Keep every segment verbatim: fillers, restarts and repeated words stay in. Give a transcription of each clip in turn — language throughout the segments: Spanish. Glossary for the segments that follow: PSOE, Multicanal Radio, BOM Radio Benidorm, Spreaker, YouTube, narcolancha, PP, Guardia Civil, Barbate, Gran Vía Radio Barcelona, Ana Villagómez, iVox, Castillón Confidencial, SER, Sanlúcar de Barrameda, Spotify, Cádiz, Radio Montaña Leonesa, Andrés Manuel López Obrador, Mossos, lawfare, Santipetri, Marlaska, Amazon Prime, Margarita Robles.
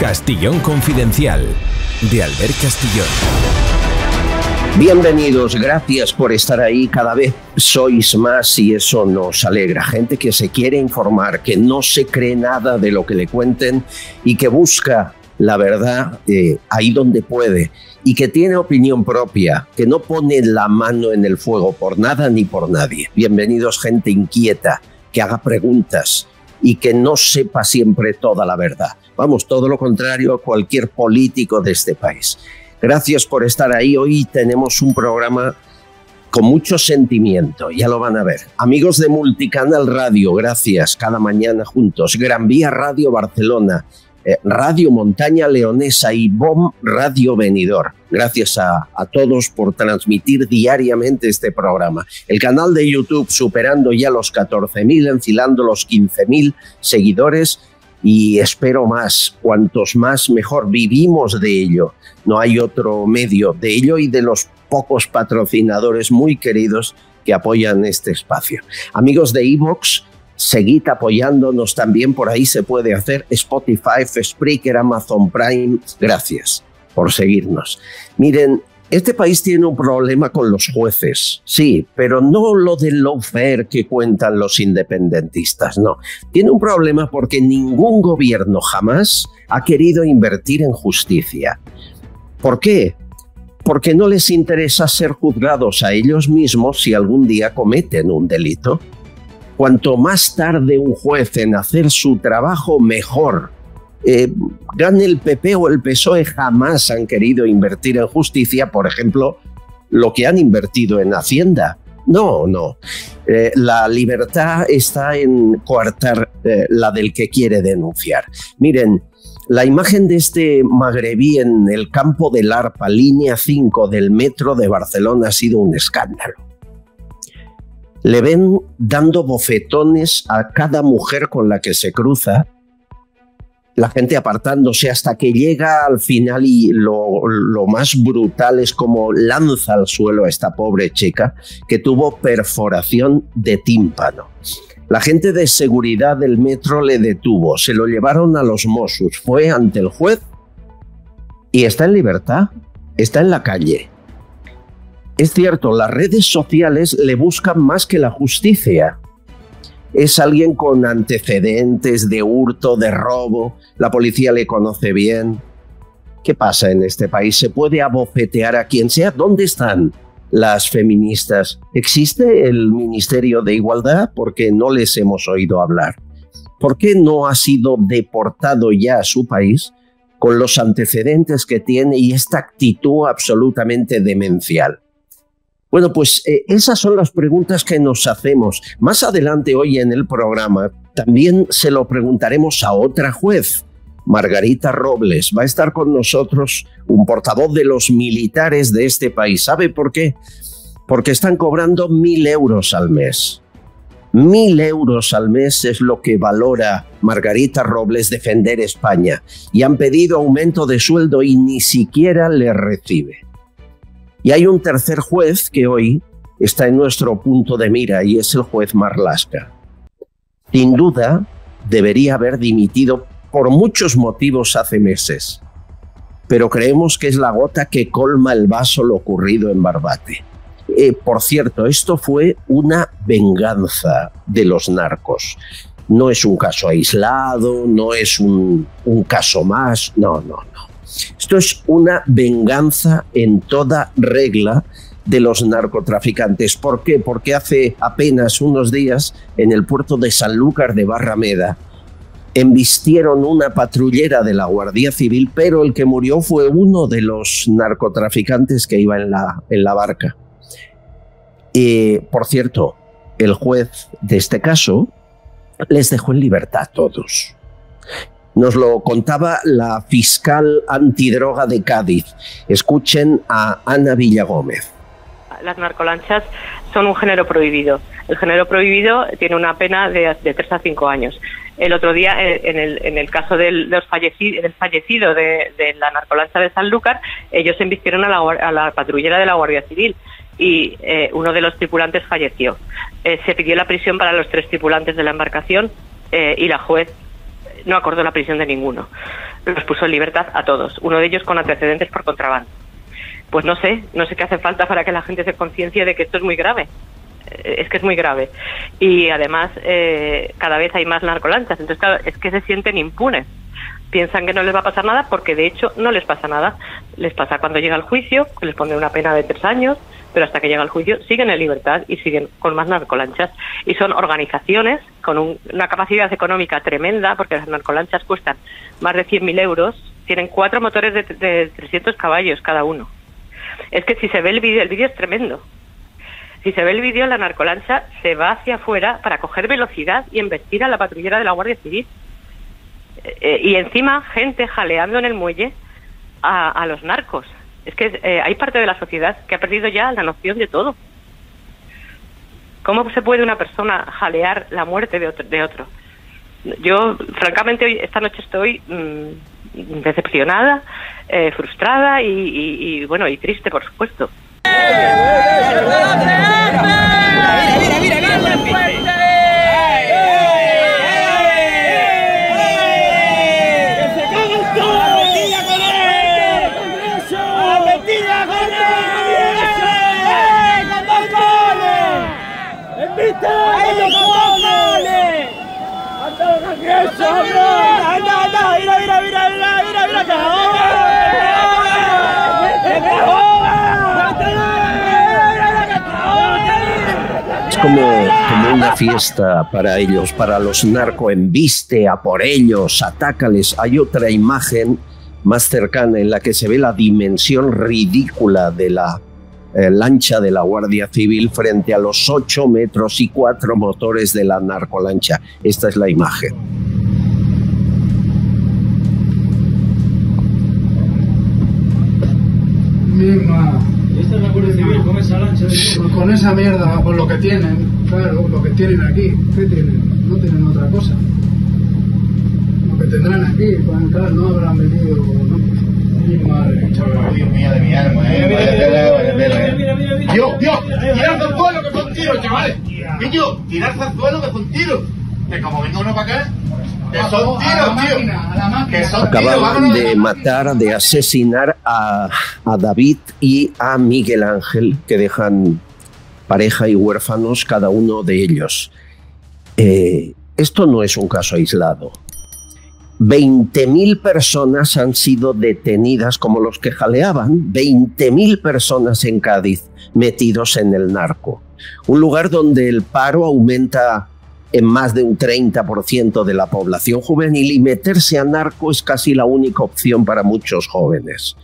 Castillón Confidencial, de Albert Castillón. Bienvenidos, gracias por estar ahí. Cada vez sois más y eso nos alegra. Gente que se quiere informar, que no se cree nada de lo que le cuenten y que busca la verdad eh, ahí donde puede y que tiene opinión propia, que no pone la mano en el fuego por nada ni por nadie. Bienvenidos, gente inquieta, que haga preguntas y que no sepa siempre toda la verdad. Vamos, todo lo contrario a cualquier político de este país. Gracias por estar ahí. Hoy tenemos un programa con mucho sentimiento, ya lo van a ver. Amigos de Multicanal Radio, gracias, cada mañana juntos. Gran Vía Radio Barcelona, eh, Radio Montaña Leonesa y B O M Radio Benidorm. Gracias a, a todos por transmitir diariamente este programa. El canal de YouTube superando ya los catorce mil, enfilando los quince mil seguidores. Y espero más, cuantos más mejor, vivimos de ello, no hay otro medio, de ello y de los pocos patrocinadores muy queridos que apoyan este espacio. Amigos de iVox, seguid apoyándonos también, por ahí se puede hacer, Spotify, Spreaker, Amazon Prime, gracias por seguirnos. Miren, este país tiene un problema con los jueces, sí, pero no lo del lawfare que cuentan los independentistas, no. Tiene un problema porque ningún gobierno jamás ha querido invertir en justicia. ¿Por qué? Porque no les interesa ser juzgados a ellos mismos si algún día cometen un delito. Cuanto más tarde un juez en hacer su trabajo, mejor. Eh, gane el P P o el P S O E, jamás han querido invertir en justicia, por ejemplo, lo que han invertido en Hacienda. No, no. Eh, la libertad está en coartar eh, la del que quiere denunciar. Miren, la imagen de este magrebí en el campo del Arpa, línea cinco del metro de Barcelona, ha sido un escándalo. Le ven dando bofetones a cada mujer con la que se cruza, la gente apartándose hasta que llega al final y lo, lo más brutal es como lanza al suelo a esta pobre chica que tuvo perforación de tímpano. La gente de seguridad del metro le detuvo, se lo llevaron a los Mossos, fue ante el juez y está en libertad, está en la calle. Es cierto, las redes sociales le buscan más que la justicia. Es alguien con antecedentes de hurto, de robo, la policía le conoce bien. ¿Qué pasa en este país? ¿Se puede abofetear a quien sea? ¿Dónde están las feministas? ¿Existe el Ministerio de Igualdad? Porque no les hemos oído hablar. ¿Por qué no ha sido deportado ya a su país con los antecedentes que tiene y esta actitud absolutamente demencial? Bueno, pues eh, esas son las preguntas que nos hacemos. Más adelante hoy en el programa también se lo preguntaremos a otra juez, Margarita Robles. Va a estar con nosotros un portavoz de los militares de este país. ¿Sabe por qué? Porque están cobrando mil euros al mes. Mil euros al mes es lo que valora Margarita Robles defender España. Y han pedido aumento de sueldo y ni siquiera le recibe. Y hay un tercer juez que hoy está en nuestro punto de mira y es el juez Marlaska. Sin duda debería haber dimitido por muchos motivos hace meses, pero creemos que es la gota que colma el vaso lo ocurrido en Barbate. Eh, por cierto, esto fue una venganza de los narcos. No es un caso aislado, no es un, un caso más, no, no, no. Esto es una venganza en toda regla de los narcotraficantes. ¿Por qué? Porque hace apenas unos días en el puerto de Sanlúcar de Barrameda embistieron una patrullera de la Guardia Civil, pero el que murió fue uno de los narcotraficantes que iba en la, en la barca. Eh, por cierto, el juez de este caso les dejó en libertad a todos. Nos lo contaba la fiscal antidroga de Cádiz. Escuchen a Ana Villagómez. Las narcolanchas son un género prohibido. El género prohibido tiene una pena de, de tres a cinco años. El otro día, en el, en el caso del, de los fallecido, del fallecido de, de la narcolancha de Sanlúcar, ellos embistieron a la, a la patrullera de la Guardia Civil y eh, uno de los tripulantes falleció. Eh, se pidió la prisión para los tres tripulantes de la embarcación eh, y la juez no acordó la prisión de ninguno. los puso en libertad a todos, uno de ellos con antecedentes por contrabando. Pues no sé, no sé qué hace falta para que la gente se conciencie de que esto es muy grave. Es que es muy grave. Y además eh, cada vez hay más narcolanchas. Entonces, claro, es que se sienten impunes. Piensan que no les va a pasar nada porque, de hecho, no les pasa nada. Les pasa cuando llega el juicio, que les pondrán una pena de tres años, pero hasta que llega el juicio siguen en libertad y siguen con más narcolanchas. Y son organizaciones con un, una capacidad económica tremenda, porque las narcolanchas cuestan más de cien mil euros, tienen cuatro motores de, de trescientos caballos cada uno. Es que si se ve el vídeo, el vídeo es tremendo. Si se ve el vídeo, la narcolancha se va hacia afuera para coger velocidad y embestir a la patrullera de la Guardia Civil. Eh, y encima, gente jaleando en el muelle a, a los narcos. Es que eh, hay parte de la sociedad que ha perdido ya la noción de todo. ¿Cómo se puede una persona jalear la muerte de otro? De otro? Yo, francamente, hoy, esta noche estoy mmm, decepcionada, eh, frustrada y, y, y, bueno, y triste, por supuesto. Es como, como una fiesta para ellos, para los narco, embiste a por ellos, atácales. Hay otra imagen más cercana en la que se ve la dimensión ridícula de la eh, lancha de la Guardia Civil frente a los ocho metros y cuatro motores de la narcolancha. Esta es la imagen. Esta es la Guardia Civil con esa lancha, con esa mierda, con lo que tienen, claro, lo que tienen aquí. ¿Qué tienen? No tienen otra cosa. Lo que tendrán aquí para entrar no habrán venido. ¿No? Madre, chaval, Dios mío de mi alma, eh. Vale, vale, vale, mira, mira, mira. Dios, Dios, tirad al suelo que son tiros, chavales. Niño, tirad al suelo que son tiros. Que como venga uno para acá. Son tiros, tío. Acaban de matar, de asesinar a, a David y a Miguel Ángel, que dejan pareja y huérfanos cada uno de ellos. Eh, esto no es un caso aislado. veinte mil personas han sido detenidas como los que jaleaban, veinte mil personas en Cádiz metidos en el narco. Un lugar donde el paro aumenta en más de un treinta por ciento de la población juvenil, y meterse a narco es casi la única opción para muchos jóvenes,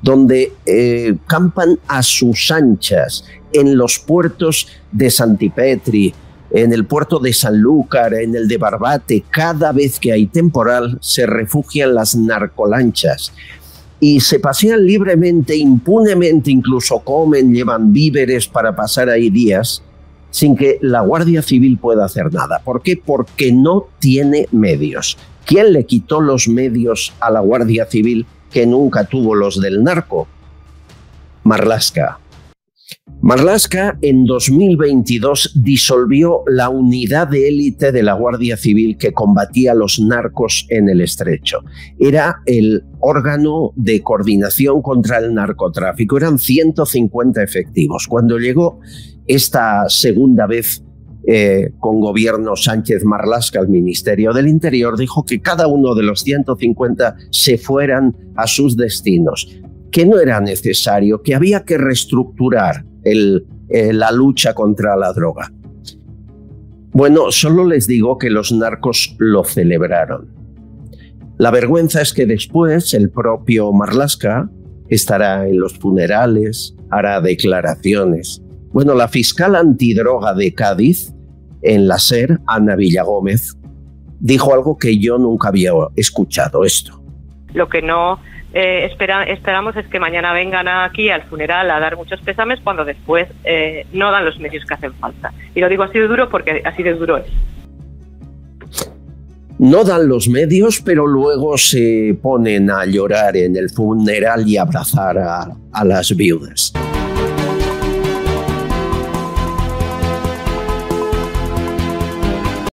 donde eh, campan a sus anchas en los puertos de Santipetri, en el puerto de Sanlúcar, en el de Barbate. Cada vez que hay temporal se refugian las narcolanchas y se pasean libremente, impunemente, incluso comen, llevan víveres para pasar ahí días, sin que la Guardia Civil pueda hacer nada. ¿Por qué? Porque no tiene medios. ¿Quién le quitó los medios a la Guardia Civil que nunca tuvo los del narco? Marlaska. Marlaska en dos mil veintidós disolvió la unidad de élite de la Guardia Civil que combatía a los narcos en el estrecho. Era el órgano de coordinación contra el narcotráfico. Eran ciento cincuenta efectivos. Cuando llegó esta segunda vez eh, con gobierno Sánchez-Marlaska al Ministerio del Interior, dijo que cada uno de los ciento cincuenta se fueran a sus destinos, que no era necesario, que había que reestructurar el, eh, la lucha contra la droga. Bueno, solo les digo que los narcos lo celebraron. La vergüenza es que después el propio Marlaska estará en los funerales, hará declaraciones. Bueno, la fiscal antidroga de Cádiz, en la S E R, Ana Villagómez, dijo algo que yo nunca había escuchado, esto. Lo que no eh, espera, esperamos es que mañana vengan aquí al funeral a dar muchos pésames cuando después eh, no dan los medios que hacen falta. Y lo digo así de duro porque así de duro es. No dan los medios, pero luego se ponen a llorar en el funeral y abrazar a, a las viudas.